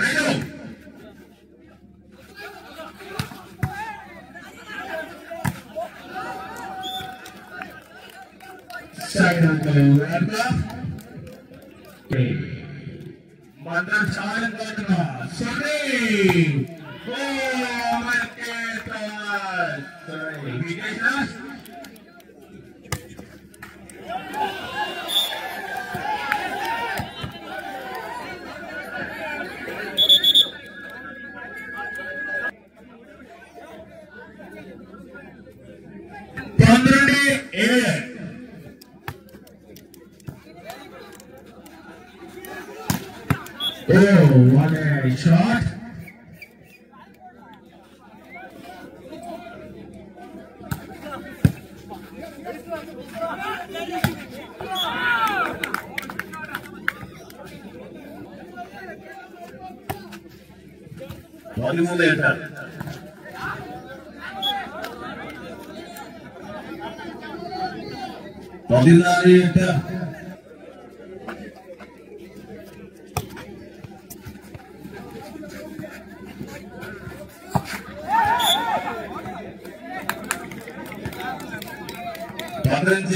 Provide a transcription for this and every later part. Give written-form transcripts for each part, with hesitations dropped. What Shot. Volume later. Volume later. Let's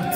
go.